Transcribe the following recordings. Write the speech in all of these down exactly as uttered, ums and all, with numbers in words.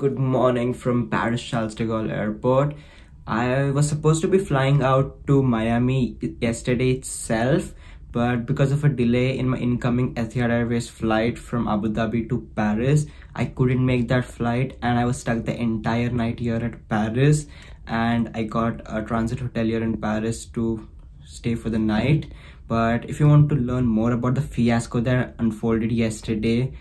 good morning from Paris Charles de Gaulle Airport. I was supposed to be flying out to Miami yesterday itself, but because of a delay in my incoming Etihad Airways flight from Abu Dhabi to Paris, I couldn't make that flight and I was stuck the entire night here at Paris, and I got a transit hotel here in Paris to stay for the night. But if you want to learn more about the fiasco that unfolded yesterday,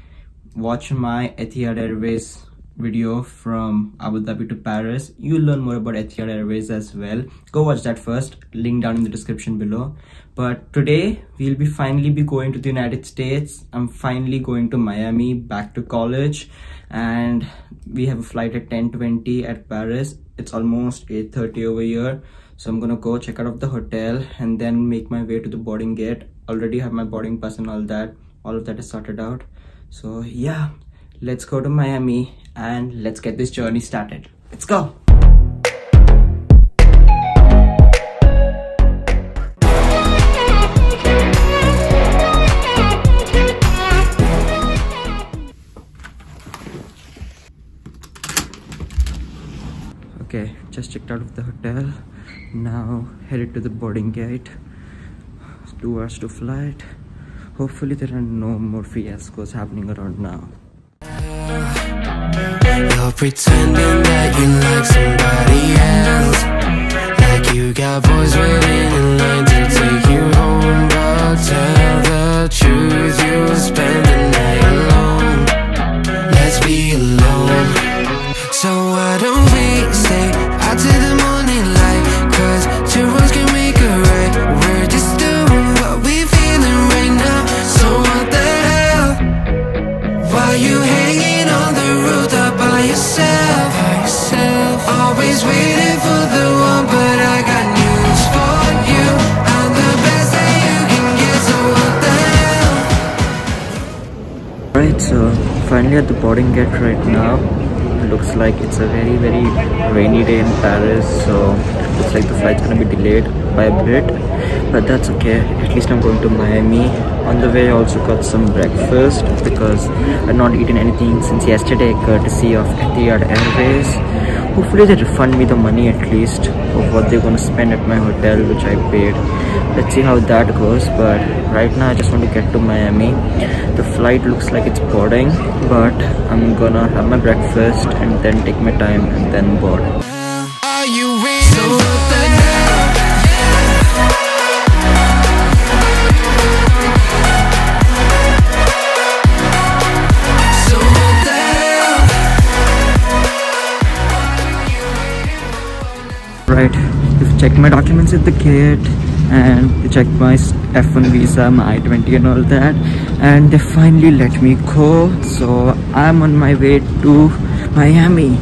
watch my Etihad Airways video from Abu Dhabi to Paris. You'll learn more about Etihad Airways as well. Go watch that first, link down in the description below. But today we'll be finally be going to the United States. I'm finally going to Miami, back to college, and we have a flight at ten twenty at Paris. It's almost eight thirty over here, so I'm gonna go check out of the hotel and then make my way to the boarding gate. Already have my boarding pass and all that, all of that is sorted out. So yeah, let's go to Miami and let's get this journey started. Let's go. Okay, just checked out of the hotel. Now headed to the boarding gate. It's two hours to flight. Hopefully there are no more fiascos happening around now. You're pretending that you like somebody else, like you got boys waiting in line to take you home, but tell the truth, you'll spend the night alone. Let's be alone. So why don't we stay out to the morning light, cause two words can make a right. We're just doing what we feeling right now. So what the hell, why you hanging on the roof by yourself, by yourself, always waiting for the one, but I got news for you, I'm the best that you can get, so what the hell. Alright, so finally at the boarding gate right now. Looks like it's a very very rainy day in Paris, so looks like the flight's gonna be delayed by a bit, but that's okay, at least I'm going to Miami. On the way I also got some breakfast because I've not eaten anything since yesterday, courtesy of Etihad Airways. Hopefully they refund me the money at least of what they're gonna spend at my hotel, which I paid. Let's see how that goes, but right now I just want to get to Miami. The flight looks like it's boarding, but I'm gonna have my breakfast and then take my time and then board. Are you right, they've checked my documents at the gate and they checked my F one visa, my I twenty and all that, and they finally let me go, so I'm on my way to Miami.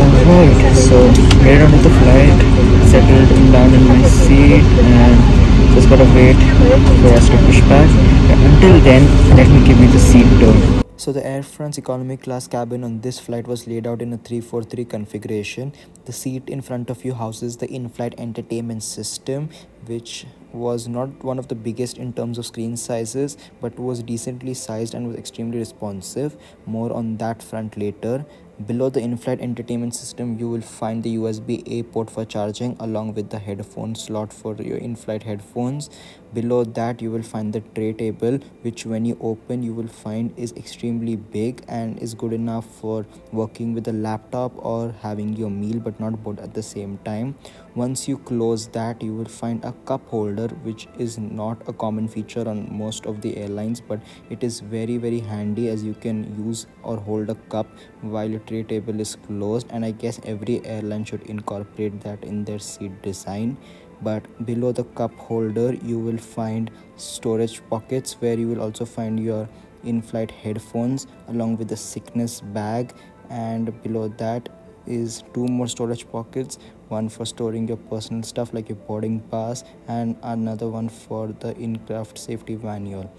Alright, so made it onto the flight, settled down in my seat, and just gotta wait for us to push back. Until then, let me give me the seat door. So the Air France economy class cabin on this flight was laid out in a three four three configuration. The seat in front of you houses the in-flight entertainment system, which was not one of the biggest in terms of screen sizes, but was decently sized and was extremely responsive. More on that front later. Below the in-flight entertainment system, you will find the U S B A port for charging along with the headphone slot for your in-flight headphones. Below that, you will find the tray table, which when you open, you will find is extremely big and is good enough for working with a laptop or having your meal, but not both at the same time. Once you close that, you will find a cup holder, which is not a common feature on most of the airlines, but it is very very handy as you can use or hold a cup while your tray table is closed, and I guess every airline should incorporate that in their seat design. But below the cup holder, you will find storage pockets where you will also find your in-flight headphones along with the sickness bag, and below that is two more storage pockets, one for storing your personal stuff like your boarding pass and another one for the in-craft safety manual.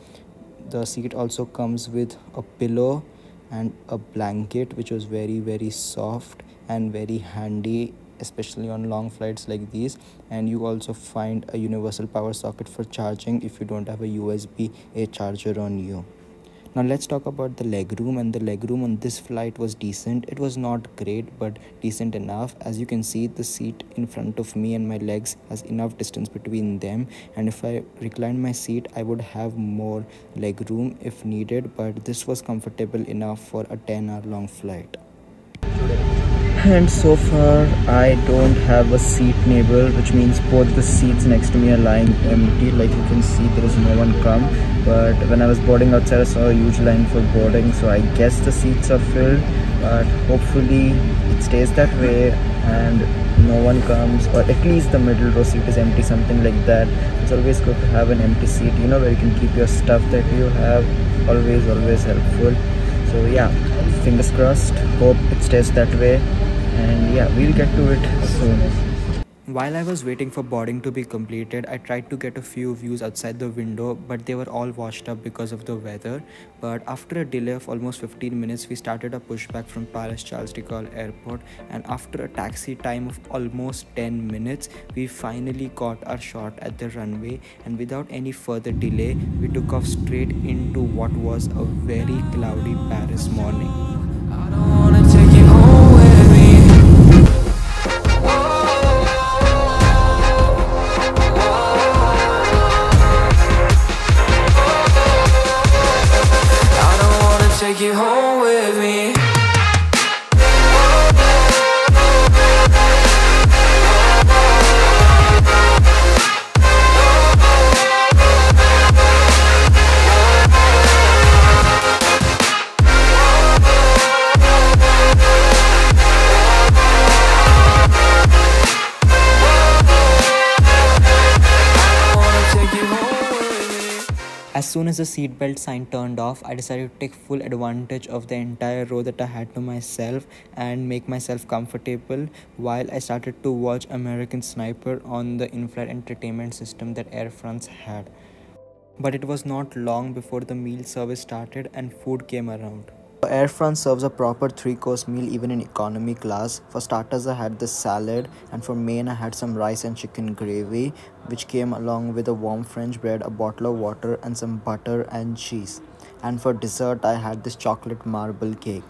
The seat also comes with a pillow and a blanket which was very very soft and very handy, especially on long flights like these. And you also find a universal power socket for charging if you don't have a U S B A charger on you. Now let's talk about the legroom, and the legroom on this flight was decent. It was not great but decent enough. As you can see, the seat in front of me and my legs has enough distance between them, and if I reclined my seat I would have more legroom if needed, but this was comfortable enough for a ten hour long flight. And so far I don't have a seat neighbor, which means both the seats next to me are lying empty. Like you can see, there is no one come, but when I was boarding outside I saw a huge line for boarding, so I guess the seats are filled, but hopefully it stays that way and no one comes, or at least the middle row seat is empty, something like that. It's always good to have an empty seat, you know, where you can keep your stuff that you have. Always always helpful. So yeah, fingers crossed, hope it stays that way. And yeah, we'll get to it soon. While I was waiting for boarding to be completed, I tried to get a few views outside the window, but they were all washed up because of the weather. But after a delay of almost fifteen minutes, we started a pushback from Paris Charles de Gaulle Airport, and after a taxi time of almost ten minutes, we finally got our shot at the runway, and without any further delay, we took off straight into what was a very cloudy Paris morning. I don't wanna take you home. Take you home with me. As soon as the seatbelt sign turned off, I decided to take full advantage of the entire row that I had to myself and make myself comfortable while I started to watch American Sniper on the in-flight entertainment system that Air France had. But it was not long before the meal service started and food came around. Air France serves a proper three-course meal even in economy class. For starters, I had this salad, and for main I had some rice and chicken gravy, which came along with a warm French bread, a bottle of water and some butter and cheese. And for dessert I had this chocolate marble cake.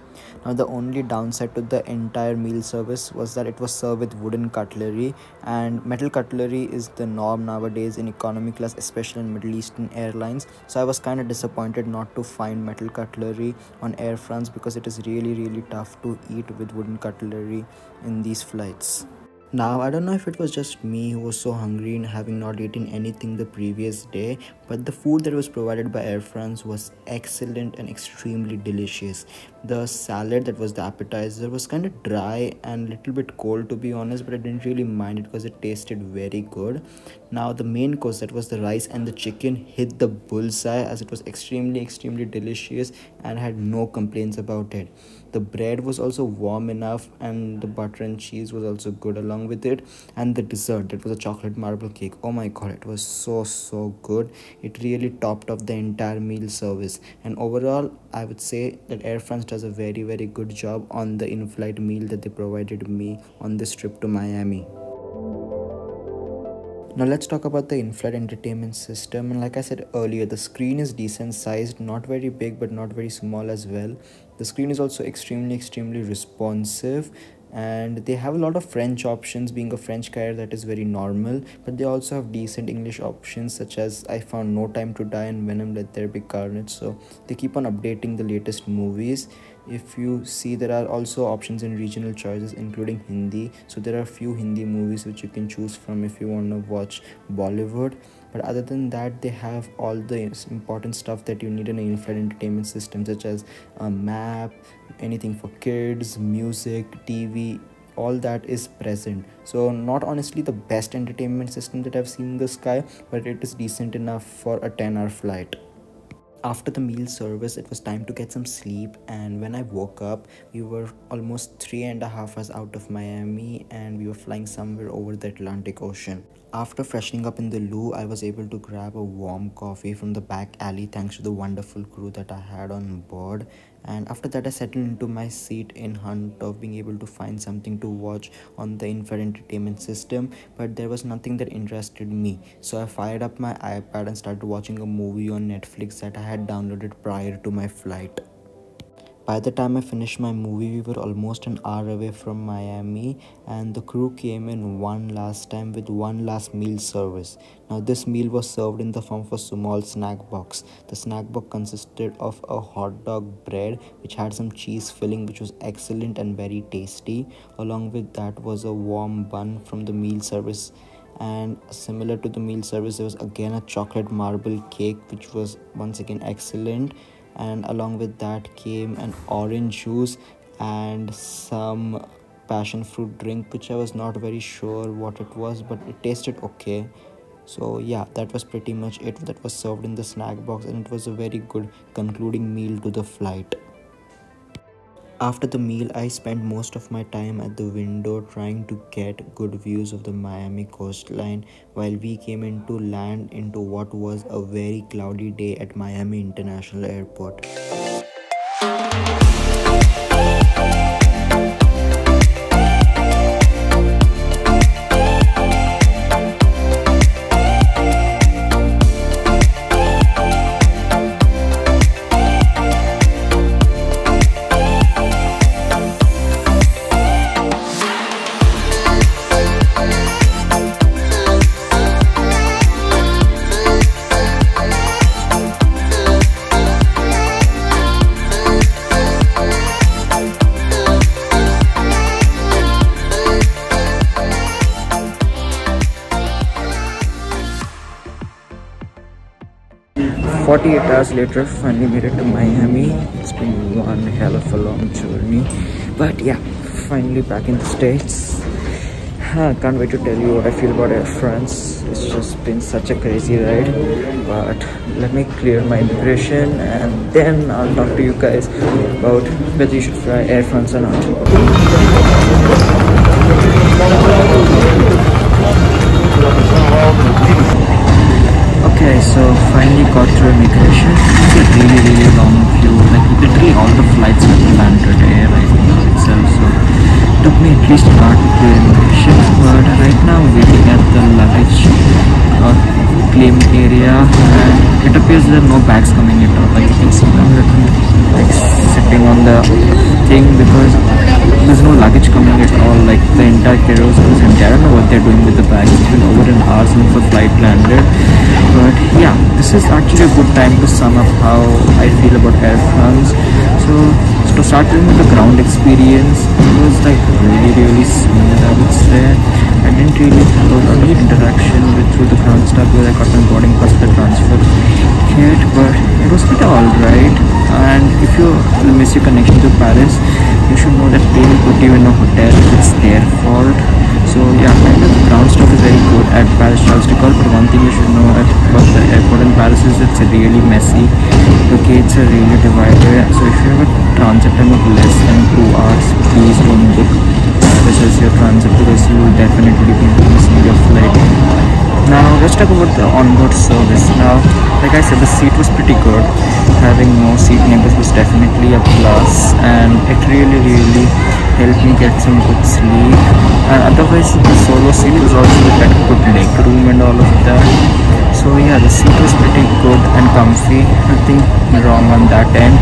Now the only downside to the entire meal service was that it was served with wooden cutlery, and metal cutlery is the norm nowadays in economy class, especially in Middle Eastern airlines. So I was kind of disappointed not to find metal cutlery on Air France, because it is really really tough to eat with wooden cutlery in these flights. Now I don't know if it was just me who was so hungry and having not eaten anything the previous day, but the food that was provided by Air France was excellent and extremely delicious. The salad that was the appetizer was kind of dry and a little bit cold to be honest, but I didn't really mind it because it tasted very good. Now the main course, that was the rice and the chicken, hit the bullseye, as it was extremely extremely delicious and I had no complaints about it. The bread was also warm enough and the butter and cheese was also good along with it. And the dessert, it was a chocolate marble cake. Oh my god, it was so so good. It really topped off the entire meal service, and overall I would say that Air France does a very very good job on the in-flight meal that they provided me on this trip to Miami. Now let's talk about the in-flight entertainment system, and like I said earlier, the screen is decent sized, not very big but not very small as well. The screen is also extremely extremely responsive, and they have a lot of French options. Being a French carrier, that is very normal, but they also have decent English options, such as I found No Time to Die and Venom Let There Be Carnage, so they keep on updating the latest movies. If you see, there are also options in regional choices including Hindi, so there are few Hindi movies which you can choose from if you want to watch Bollywood. But other than that, they have all the important stuff that you need in an in-flight entertainment system, such as a map, anything for kids, music, T V, all that is present. So not honestly the best entertainment system that I've seen in the sky, but it is decent enough for a ten hour flight. After the meal service, it was time to get some sleep, and when I woke up, we were almost three and a half hours out of Miami and we were flying somewhere over the Atlantic Ocean. After freshening up in the loo, I was able to grab a warm coffee from the back alley thanks to the wonderful crew that I had on board. And after that, I settled into my seat in hunt of being able to find something to watch on the infrared entertainment system, but there was nothing that interested me. So I fired up my iPad and started watching a movie on Netflix that I had downloaded prior to my flight. By the time I finished my movie, we were almost an hour away from Miami, and the crew came in one last time with one last meal service. Now this meal was served in the form of a small snack box. The snack box consisted of a hot dog bread which had some cheese filling which was excellent and very tasty. Along with that was a warm bun from the meal service, and similar to the meal service there was again a chocolate marble cake which was once again excellent. And along with that came an orange juice and some passion fruit drink, which I was not very sure what it was, but it tasted okay. So yeah, that was pretty much it that was served in the snack box, and it was a very good concluding meal to the flight. After the meal, I spent most of my time at the window trying to get good views of the Miami coastline while we came into land into what was a very cloudy day at Miami International Airport. forty-eight hours later, finally made it to Miami. It's been one hell of a long journey, but yeah, finally back in the States. I can't wait to tell you what I feel about Air France. It's just been such a crazy ride, but let me clear my immigration and then I'll talk to you guys about whether you should fly Air France or not. Okay, so finally got through immigration. It's a really really long queue, like literally all the flights have landed here right now itself, so it took me at least a lot to clear immigration. But right now waiting at the luggage or claim area, and it appears there are no bags coming in all. Like you can see them like sitting on the thing because there's no luggage coming at all, like the entire kerosene is empty. I don't know what they're doing with the bags. It's been over an hour since the flight landed. But yeah, this is actually a good time to sum up how I feel about Air France. So, to start with the ground experience, it was like really really smooth, I would say. I didn't really have a lot of interaction with through the ground stuff where I got my boarding pass, the transfer kit, but it was pretty alright. And if you miss your connection to Paris, you should know that they will put you in a hotel if it's their fault. So yeah, the ground stuff is very good at Paris Charles de Gaulle, but one thing you should know about the airport in Paris is it's really messy. The gates are really divided, so if you have a transit time of less than two hours, please don't book Paris as your transit because you will definitely be missing your flight. Now let's talk about the onboard service. Now like I said, the seat was pretty good. Having no seat neighbors was definitely a plus, and it really really helped me get some good sleep. And otherwise the solo seat was also like good leg room and all of that. So yeah, the seat was pretty good and comfy, nothing wrong on that end.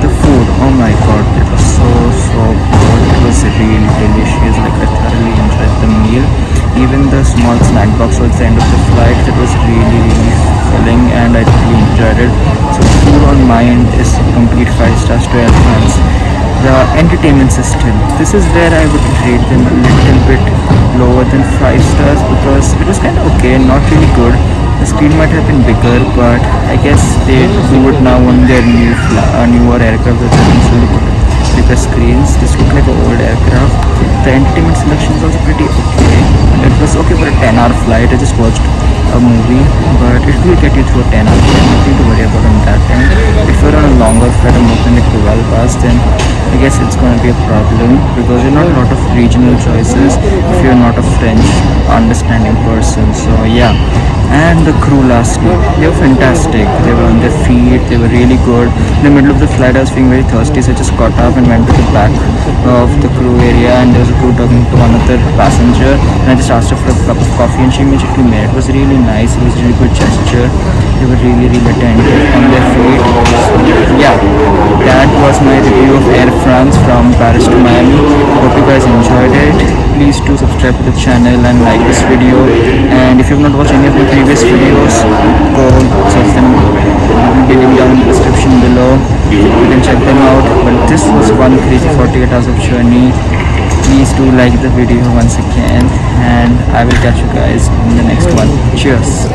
The food, oh my god, it was so so good. It was really delicious, like I thoroughly enjoyed the meal. Even the small snack box towards the end of the flight, it was really really filling and I really enjoyed it. So food on my end is complete five stars to Air France. The entertainment system, this is where I would rate them a little bit lower than five stars because it was kind of okay, not really good. The screen might have been bigger, but I guess they do it now on their new uh, newer aircraft with bigger screens. This looked like an old aircraft. The entertainment selection was also pretty okay. It was okay for a ten hour flight. I just watched a movie, but it will get you through ten hours, nothing to worry about on that time. If you're on a longer flight or more than like twelve hours, then I guess it's going to be a problem, because there are not a lot of regional choices if you're not a French understanding person. So yeah, and the crew lastly, they were fantastic. They were on their feet, they were really good. In the middle of the flight I was feeling very thirsty, so I just got up and went to the back of the crew area, and there was a crew talking to another passenger, and I just asked her for a cup of coffee and she immediately made it. It was really nice, it was a really good gesture. They were really really attentive on their feet. So yeah, that was my review of Air France from Paris to Miami. Hope you guys enjoyed it. Please do subscribe to the channel and like this video, and if you have not watched any of the previous videos, go search them. I'll be giving down in the description below, you can check them out. But this was one crazy forty-eight hours of journey. Please do like the video once again, and I will catch you guys in the next one. Cheers.